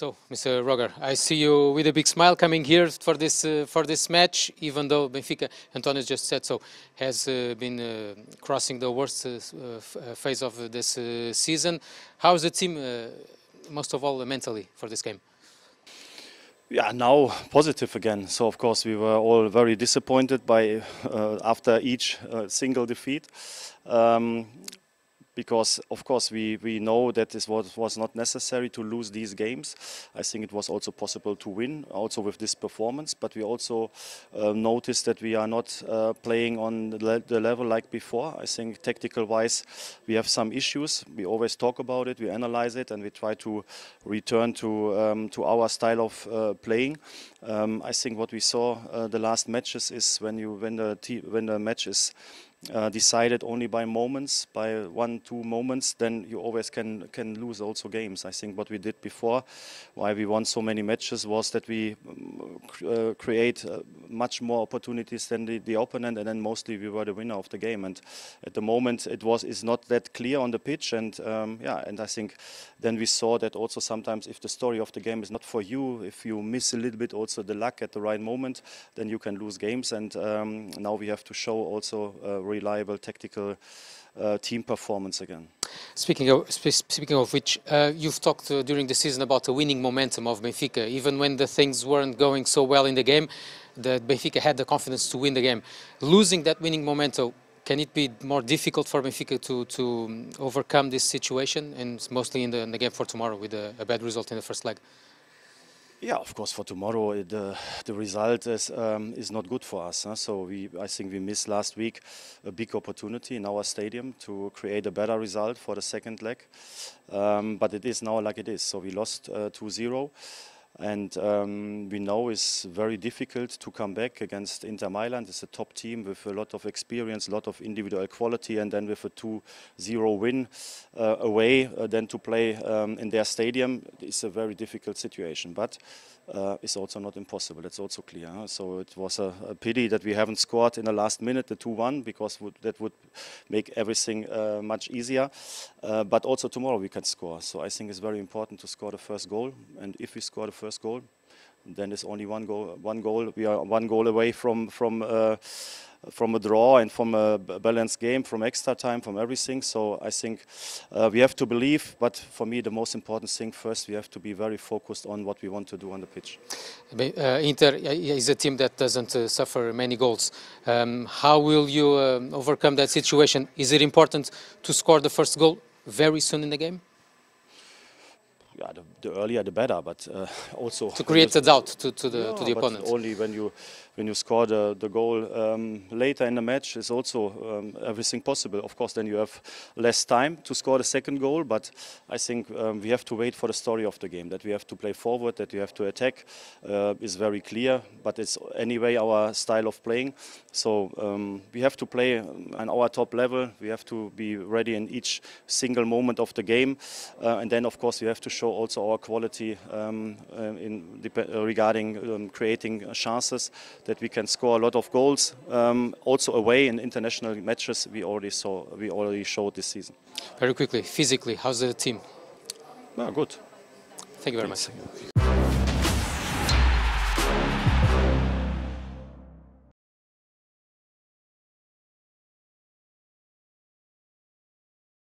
So, Mr. Roger, I see you with a big smile coming here for this match, even though Benfica, Antonio just said so, has been crossing the worst phase of this season. How is the team, most of all, mentally for this game? Yeah, now positive again. So, of course, we were all very disappointed by after each single defeat. Because, of course, we know that this was not necessary to lose these games. I think it was also possible to win, also with this performance. But we also noticed that we are not playing on the level like before. I think tactical-wise, we have some issues. We always talk about it, we analyze it, and we try to return to our style of playing. I think what we saw the last matches is when the match is decided only by moments, by 1-2 moments, then you always can lose also games. I think what we did before, why we won so many matches, was that we create much more opportunities than the opponent, and then mostly we were the winner of the game. And at the moment it's not that clear on the pitch, and yeah, and I think then we saw that also sometimes if the story of the game is not for you, if you miss a little bit also the luck at the right moment, then you can lose games. And now we have to show also reliable tactical team performance again. Speaking of which, you've talked during the season about the winning momentum of Benfica. Even when the things weren't going so well in the game, that Benfica had the confidence to win the game. Losing that winning momentum, can it be more difficult for Benfica to overcome this situation, and mostly in the game for tomorrow with a bad result in the first leg? Yeah, of course. For tomorrow, the result is not good for us. Huh? So I think we missed last week a big opportunity in our stadium to create a better result for the second leg. But it is now like it is. So we lost 2-0. And we know it's very difficult to come back against Inter Milan. It's a top team with a lot of experience, a lot of individual quality, and then with a 2-0 win away, then to play in their stadium, it's a very difficult situation. But it's also not impossible, that's also clear. Huh? So it was a pity that we haven't scored in the last minute, the 2-1, because that would make everything much easier. But also tomorrow we can score. So I think it's very important to score the first goal. And if we score the first goal, then there's only one goal. We are one goal away from a draw and from a balanced game, from extra time, from everything. So I think we have to believe, but for me the most important thing first, we have to be very focused on what we want to do on the pitch. Inter is a team that doesn't suffer many goals. How will you overcome that situation? Is it important to score the first goal very soon in the game? Yeah, the earlier the better, but also to create a doubt to the opponent. Only when you score the goal later in the match is also everything possible. Of course, then you have less time to score the second goal. But I think we have to wait for the story of the game. That we have to play forward, that you have to attack, is very clear. But it's anyway our style of playing. So we have to play on our top level. We have to be ready in each single moment of the game, and then of course we have to show also our quality regarding creating chances, that we can score a lot of goals also away in international matches. We already showed this season. Very quickly, physically, how's the team? Good. Thank you very much.